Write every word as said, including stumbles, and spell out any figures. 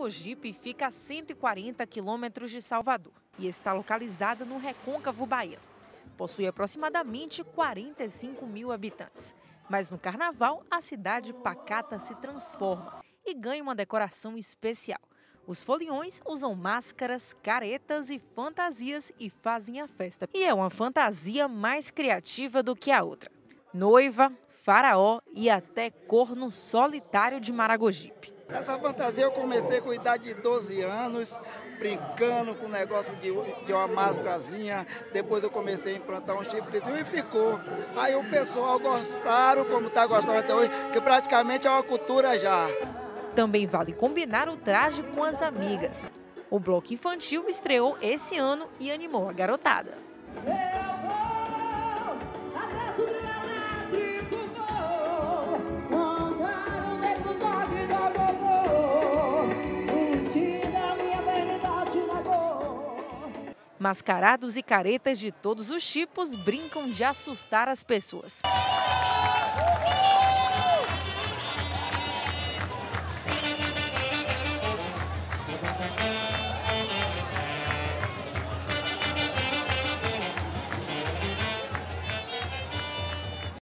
Maragogipe fica a cento e quarenta quilômetros de Salvador e está localizada no Recôncavo Baiano. Possui aproximadamente quarenta e cinco mil habitantes. Mas no carnaval, a cidade pacata se transforma e ganha uma decoração especial. Os foliões usam máscaras, caretas e fantasias e fazem a festa. E é uma fantasia mais criativa do que a outra. Noiva, faraó e até corno solitário de Maragogipe. Essa fantasia eu comecei com a idade de doze anos, brincando com o negócio de, de uma máscarazinha. Depois eu comecei a implantar um chifrezinho e ficou. Aí o pessoal gostaram, como está gostando até hoje, que praticamente é uma cultura já. Também vale combinar o traje com as amigas. O Bloco Infantil estreou esse ano e animou a garotada. Mascarados e caretas de todos os tipos brincam de assustar as pessoas.